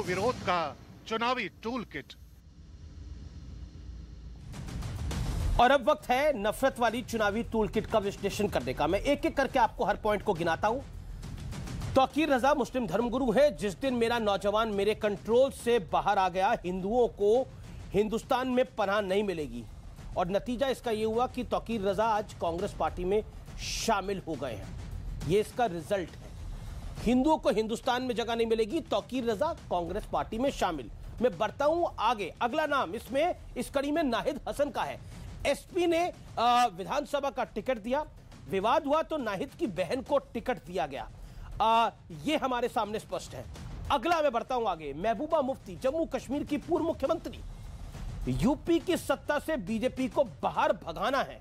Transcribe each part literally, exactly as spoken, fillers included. को विरोध का चुनावी टूल किट। और अब वक्त है नफरत वाली चुनावी टूल किट का विश्लेषण करने का। मैं एक एक करके आपको हर पॉइंट को गिनाता हूं। तौकीर रजा मुस्लिम धर्मगुरु है। जिस दिन मेरा नौजवान मेरे कंट्रोल से बाहर आ गया, हिंदुओं को हिंदुस्तान में पनाह नहीं मिलेगी। और नतीजा इसका यह हुआ कि तौकीर रजा आज कांग्रेस पार्टी में शामिल हो गए हैं। ये इसका रिजल्ट है। हिंदुओं को हिंदुस्तान में जगह नहीं मिलेगी, तौकीर रजा कांग्रेस पार्टी में शामिल। मैं बढ़ता हूं आगे। अगला नाम इसमें इस कड़ी में नाहिद हसन का है। एसपी ने विधानसभा का टिकट दिया, विवाद हुआ तो नाहिद की बहन को टिकट दिया गया। आ, ये हमारे सामने स्पष्ट है। अगला मैं बढ़ता हूं आगे। महबूबा मुफ्ती, जम्मू कश्मीर की पूर्व मुख्यमंत्री, यूपी की सत्ता से बीजेपी को बाहर भगाना है।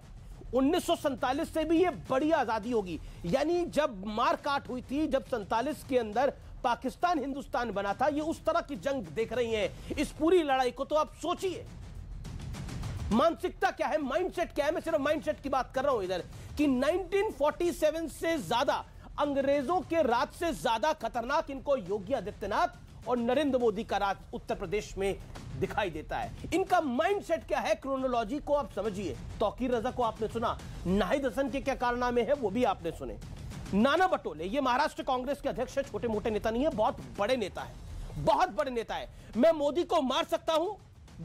उन्नीस सौ सैंतालीस से भी ये बड़ी आजादी होगी, यानी जब मारकाट हुई थी, जब सैंतालीस के अंदर पाकिस्तान हिंदुस्तान बना था, ये उस तरह की जंग देख रही है। इस पूरी लड़ाई को तो आप सोचिए, मानसिकता क्या है, माइंडसेट क्या है। मैं सिर्फ माइंडसेट की बात कर रहा हूं इधर कि उन्नीस सौ सैंतालीस से ज्यादा, अंग्रेजों के राज से ज्यादा खतरनाक इनको योगी आदित्यनाथ और नरेंद्र मोदी का राज उत्तर प्रदेश में दिखाई देता है। इनका माइंडसेट क्या है, क्रोनोलॉजी को आप समझिए। तौकीर रजा को आपने सुना, नाहिद हसन के क्या कारनामे हैं वो भी आपने सुने। नाना पटोले, ये महाराष्ट्र कांग्रेस के अध्यक्ष है, छोटे मोटे नेता नहीं है, बहुत बड़े नेता है, बहुत बड़े नेता है। मैं मोदी को मार सकता हूं,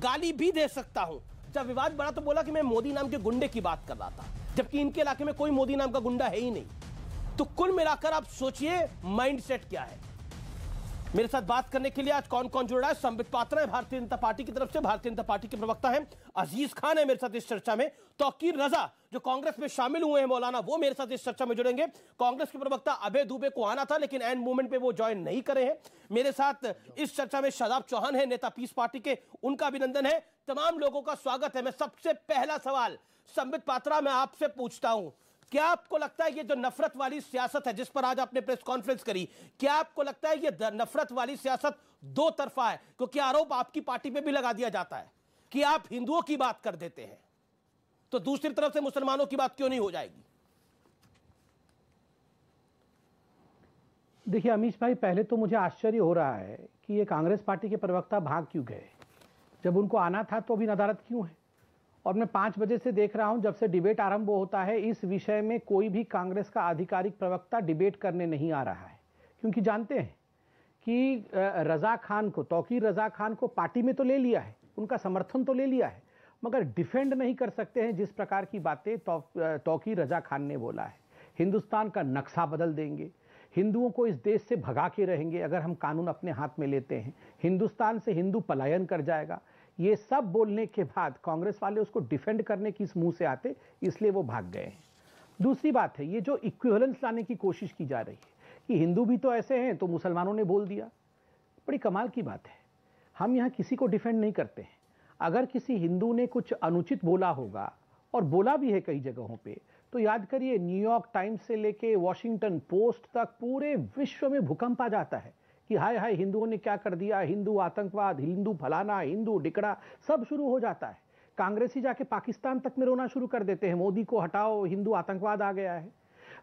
गाली भी दे सकता हूं। जब विवाद बढ़ा तो बोला कि मैं मोदी नाम के गुंडे की बात कर रहा था, जबकि इनके इलाके में कोई मोदी नाम का गुंडा है ही नहीं। तो कुल मिलाकर आप सोचिए माइंडसेट क्या है। मेरे साथ बात करने के लिए आज कौन कौन जुड़ रहा है। संबित पात्रा है भारतीय जनता पार्टी की तरफ से, भारतीय जनता पार्टी के प्रवक्ता हैं। अजीज खान है मेरे साथ इस चर्चा में। तौकीर रजा जो कांग्रेस में शामिल हुए हैं मौलाना, वो मेरे साथ इस चर्चा में जुड़ेंगे। कांग्रेस के प्रवक्ता अभय दुबे को आना था लेकिन एंड मूवमेंट पे वो ज्वाइन नहीं करे हैं। मेरे साथ इस चर्चा में शशाब चौहान है, नेता पीस पार्टी के, उनका अभिनंदन है। तमाम लोगों का स्वागत है। मैं सबसे पहला सवाल संबित पात्रा मैं आपसे पूछता हूं, क्या आपको लगता है ये जो नफरत वाली सियासत है जिस पर आज आपने प्रेस कॉन्फ्रेंस करी, क्या आपको लगता है ये नफरत वाली सियासत दो तरफा है? क्योंकि आरोप आपकी पार्टी पे भी लगा दिया जाता है कि आप हिंदुओं की बात कर देते हैं, तो दूसरी तरफ से मुसलमानों की बात क्यों नहीं हो जाएगी? देखिए अमीश भाई, पहले तो मुझे आश्चर्य हो रहा है कि ये कांग्रेस पार्टी के प्रवक्ता भाग क्यों गए। जब उनको आना था तो अभी नदारत क्यों है? और मैं पाँच बजे से देख रहा हूं, जब से डिबेट आरंभ होता है इस विषय में कोई भी कांग्रेस का आधिकारिक प्रवक्ता डिबेट करने नहीं आ रहा है, क्योंकि जानते हैं कि रजा खान को, तौकीर रजा खान को पार्टी में तो ले लिया है, उनका समर्थन तो ले लिया है, मगर डिफेंड नहीं कर सकते हैं जिस प्रकार की बातें तौकीर रजा खान ने बोला है। हिंदुस्तान का नक्शा बदल देंगे, हिंदुओं को इस देश से भगा के रहेंगे अगर हम कानून अपने हाथ में लेते हैं, हिंदुस्तान से हिंदू पलायन कर जाएगा। ये सब बोलने के बाद कांग्रेस वाले उसको डिफेंड करने की इस मुंह से आते, इसलिए वो भाग गए हैं। दूसरी बात है, ये जो इक्विवेलेंस लाने की कोशिश की जा रही है कि हिंदू भी तो ऐसे हैं तो मुसलमानों ने बोल दिया, बड़ी कमाल की बात है। हम यहाँ किसी को डिफेंड नहीं करते हैं। अगर किसी हिंदू ने कुछ अनुचित बोला होगा, और बोला भी है कई जगहों पे, तो याद करिए न्यूयॉर्क टाइम्स से लेके वॉशिंगटन पोस्ट तक पूरे विश्व में भूकंप आ जाता है कि हाय हाय हिंदुओं ने क्या कर दिया, हिंदू आतंकवाद, हिंदू फलाना, हिंदू डिकड़ा, सब शुरू हो जाता है। कांग्रेसी जाके पाकिस्तान तक में रोना शुरू कर देते हैं, मोदी को हटाओ, हिंदू आतंकवाद आ गया है।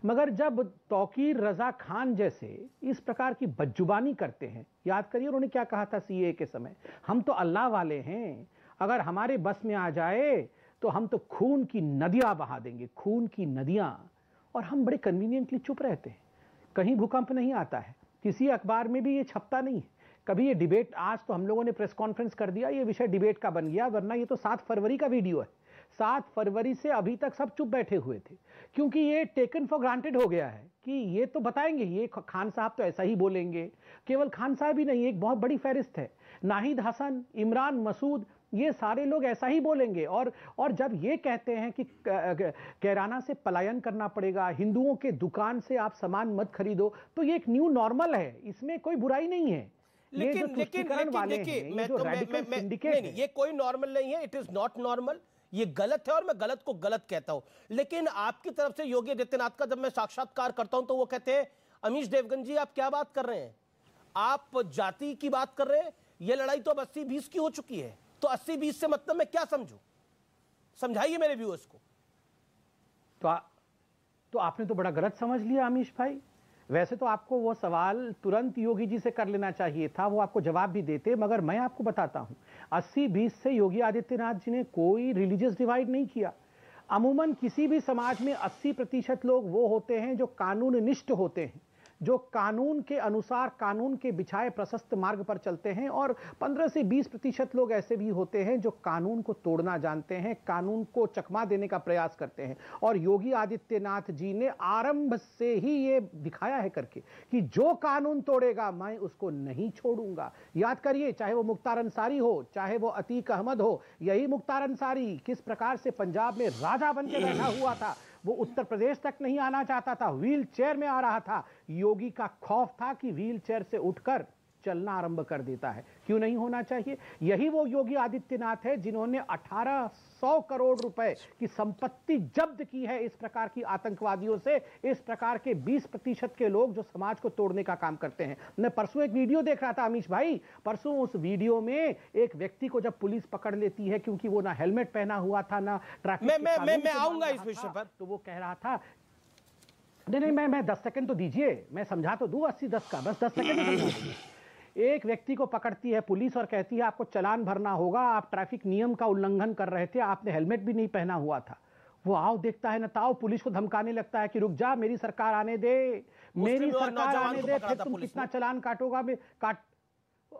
मगर जब तौकीर रजा खान जैसे इस प्रकार की बदजुबानी करते हैं, याद करिए उन्होंने क्या कहा था सीए के समय, हम तो अल्लाह वाले हैं, अगर हमारे बस में आ जाए तो हम तो खून की नदियां बहा देंगे, खून की नदियां। और हम बड़े कन्वीनियंटली चुप रहते हैं, कहीं भूकंप नहीं आता है, किसी अखबार में भी ये छपता नहीं है। कभी ये डिबेट, आज तो हम लोगों ने प्रेस कॉन्फ्रेंस कर दिया, ये विषय डिबेट का बन गया, वरना ये तो सात फरवरी का वीडियो है। सात फरवरी से अभी तक सब चुप बैठे हुए थे, क्योंकि ये टेकन फॉर ग्रांटेड हो गया है कि ये तो बताएंगे, ये खान साहब तो ऐसा ही बोलेंगे। केवल खान साहब ही नहीं, एक बहुत बड़ी फहरिस्त है, नाहिद हसन, इमरान मसूद, ये सारे लोग ऐसा ही बोलेंगे। और और जब ये कहते हैं कि कैराना से पलायन करना पड़ेगा, हिंदुओं के दुकान से आप सामान मत खरीदो, तो ये एक न्यू नॉर्मल है, इसमें कोई बुराई नहीं है। लेकिन ये लेकिन, लेकिन वाले देखिए, मैं तो मैं, मैं, मैं, नहीं, नहीं, ये कोई नॉर्मल नहीं है, इट इज नॉट नॉर्मल, ये गलत है और मैं गलत को गलत कहता हूं। लेकिन आपकी तरफ से योगी आदित्यनाथ का जब मैं साक्षात्कार करता हूं तो वो कहते हैं अमीश देवगन जी आप क्या बात कर रहे हैं, आप जाति की बात कर रहे हैं, ये लड़ाई तो अब अस्सी बीस की हो चुकी है। तो अस्सी बीस से मतलब मैं क्या समझूं, समझाइए मेरे व्यूअर्स को। तो आ, तो आपने तो बड़ा गलत समझ लिया अमीश भाई। वैसे तो आपको वो सवाल तुरंत योगी जी से कर लेना चाहिए था, वो आपको जवाब भी देते, मगर मैं आपको बताता हूँ अस्सी बीस से योगी आदित्यनाथ जी ने कोई रिलीजियस डिवाइड नहीं किया। अमूमन किसी भी समाज में अस्सी प्रतिशत लोग वो होते हैं जो कानूननिष्ठ होते हैं, जो कानून के अनुसार कानून के बिछाए प्रशस्त मार्ग पर चलते हैं, और पंद्रह से बीस प्रतिशत लोग ऐसे भी होते हैं जो कानून को तोड़ना जानते हैं, कानून को चकमा देने का प्रयास करते हैं। और योगी आदित्यनाथ जी ने आरंभ से ही ये दिखाया है करके कि जो कानून तोड़ेगा मैं उसको नहीं छोड़ूंगा। याद करिए, चाहे वो मुख्तार अंसारी हो, चाहे वो अतीक अहमद हो, यही मुख्तार अंसारी किस प्रकार से पंजाब में राजा बन के बैठा हुआ था, वो उत्तर प्रदेश तक नहीं आना चाहता था, व्हील चेयर में आ रहा था। योगी का खौफ था कि व्हील चेयर से उठकर चलना आरंभ कर देता है, क्यों नहीं होना चाहिए। यही वो योगी आदित्यनाथ है जिन्होंने अठारह सौ करोड़ रुपए की संपत्ति जब्त की है इस प्रकार की आतंकवादियों से, इस प्रकार के बीस प्रतिशत के लोग जो समाज को तोड़ने का काम करते हैं। मैं परसों एक वीडियो देख रहा था अमीश भाई, परसों उस वीडियो में एक व्यक्ति को जब पुलिस पकड़ लेती है क्योंकि वो ना हेलमेट पहना हुआ था ना ट्रैफिक, आऊंगा इस विषय पर, तो वो कह रहा था नहीं नहीं मैं मैं दस सेकंड तो दीजिए, मैं समझा तो दूं, अस्सी दस का बस दस सेकंड। एक व्यक्ति को पकड़ती है पुलिस और कहती है आपको चालान भरना होगा, आप ट्रैफिक नियम का उल्लंघन कर रहे थे, आपने हेलमेट भी नहीं पहना हुआ था। वो आओ देखता है ना ताओ, पुलिस को धमकाने लगता है कि रुक जा, मेरी सरकार आने दे, मेरी सरकार आने दे, फिर तुम कितना चालान काटोगा, काट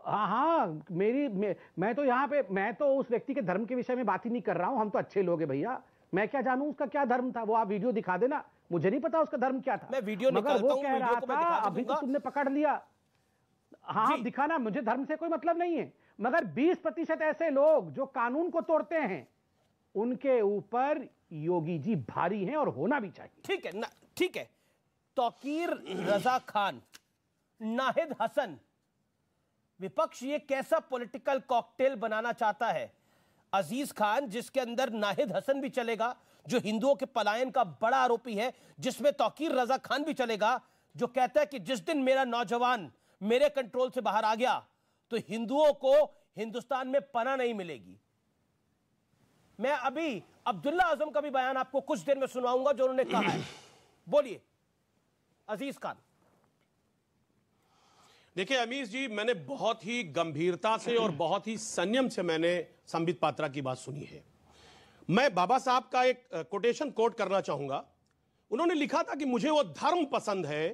हाँ हाँ मेरी मे, मैं तो यहाँ पे मैं तो उस व्यक्ति के धर्म के विषय में बात ही नहीं कर रहा हूँ, हम तो अच्छे लोग हैं भैया, मैं क्या जानू उसका क्या धर्म था, वो आप वीडियो दिखा देना, मुझे नहीं पता उसका धर्म क्या था, मैं वीडियो मगर वो कह रहा था अभी तो तुमने पकड़ लिया। हाँ दिखाना, मुझे धर्म से कोई मतलब नहीं है, मगर बीस प्रतिशत ऐसे लोग जो कानून को तोड़ते हैं उनके ऊपर योगी जी भारी हैं और होना भी चाहिए। ठीक है ना, ठीक है। तौकीर रजा खान, नाहिद हसन, विपक्ष ये कैसा पॉलिटिकल कॉकटेल बनाना चाहता है। अजीज खान जिसके अंदर नाहिद हसन भी चलेगा जो हिंदुओं के पलायन का बड़ा आरोपी है, जिसमें तौकीर रजा खान भी चलेगा जो कहता है कि जिस दिन मेरा नौजवान मेरे कंट्रोल से बाहर आ गया तो हिंदुओं को हिंदुस्तान में पनाह नहीं मिलेगी। मैं अभी अब्दुल्ला आजम का भी बयान आपको कुछ देर में सुनाऊंगा जो उन्होंने कहा है। बोलिए अजीज खान। देखिए अमीश जी, मैंने बहुत ही गंभीरता से और बहुत ही संयम से मैंने संबित पात्रा की बात सुनी है। मैं बाबा साहब का एक कोटेशन कोट करना चाहूंगा। उन्होंने लिखा था कि मुझे वो धर्म पसंद है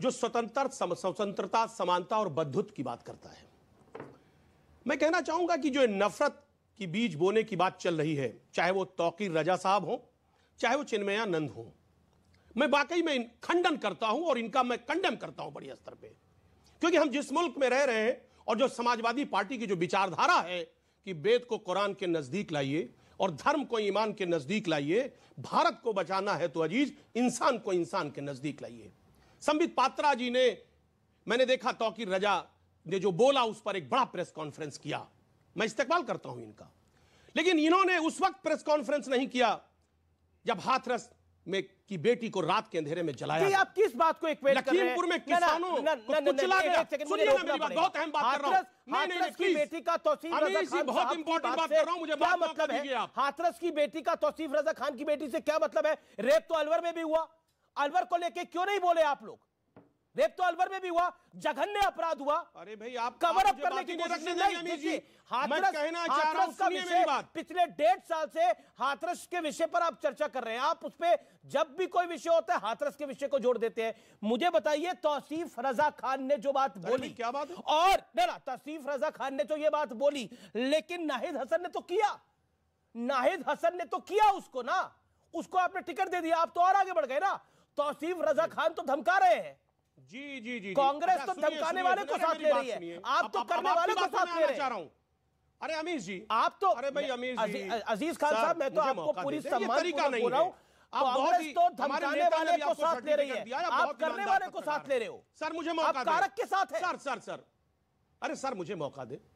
जो स्वतंत्रता सम, स्वतंत्रता समानता और बंधुत्व की बात करता है। मैं कहना चाहूंगा कि जो नफरत की बीज बोने की बात चल रही है, चाहे वो तौकीर रजा साहब हो, चाहे वो चिन्मय नंद हो, मैं वाकई में खंडन करता हूं और इनका मैं कंडेम करता हूं बड़ी स्तर पे, क्योंकि हम जिस मुल्क में रह रहे हैं और जो समाजवादी पार्टी की जो विचारधारा है कि वेद को कुरान के नजदीक लाइए और धर्म को ईमान के नजदीक लाइए, भारत को बचाना है तो अजीज इंसान को इंसान के नजदीक लाइए। संबित पात्रा जी ने, मैंने देखा तौकीर रजा ने जो बोला उस पर एक बड़ा प्रेस कॉन्फ्रेंस किया, मैं इस्तेमाल करता हूं इनका, लेकिन इन्होंने उस वक्त प्रेस कॉन्फ्रेंस नहीं किया जब हाथरस में की बेटी को रात के अंधेरे में जलाया। आप किस बात को इक्वेट कर रहे हैं? लखीमपुर में किसानों को कुचला गया। सुनिए ना मेरी बात, बहुत अहम बात कर रहा हूं। हाथरस की बेटी का तौसीफ रजा खान, बहुत इंपॉर्टेंट बात कर रहा हूं, मुझे क्या मतलब है? हाथरस की बेटी का तौसीफ रजा खान की बेटी से क्या मतलब है? रेप तो अलवर में भी हुआ, अलवर को लेके क्यों नहीं बोले आप लोग? रेप तो अलवर में भी हुआ, जघन्य अपराध हुआ। अरे भाई आप कवर अप करने की कोशिश नहीं। हाथरस का विषय पिछले डेढ़ साल से हाथरस के विषय पर आप चर्चा कर रहे हैं, आप उस पर जब भी कोई विषय होता है हाथरस के विषय को जोड़ देते हैं। मुझे बताइए तौसीफ रजा खान ने जो बात बोली क्या बात है? और ना तौसीफ रजा खान ने तो ये बात बोली, लेकिन नाहिद हसन ने तो किया, नाहिद हसन ने तो किया उसको ना, उसको आपने टिकट दे दिया, आप तो और आगे बढ़ गए ना। तौसीफ रजा खान तो धमका रहे हैं, जी जी जी कांग्रेस तो धमकाने वाले को साथ ले रही है, आप तो करने वाले को साथ ले रहे हैं। अरे अमीश जी आप तो, अरे भाई अमीश जी, अजीज खान साहब मैं तो आपको पूरी सम्मान बोल रहा हूँ, कांग्रेस तो धमकाने वाले को साथ ले रही है, आप करने वाले को साथ ले रहे हो। सर मुझे कारक के साथ है सर, सर सर अरे सर मुझे मौका दे।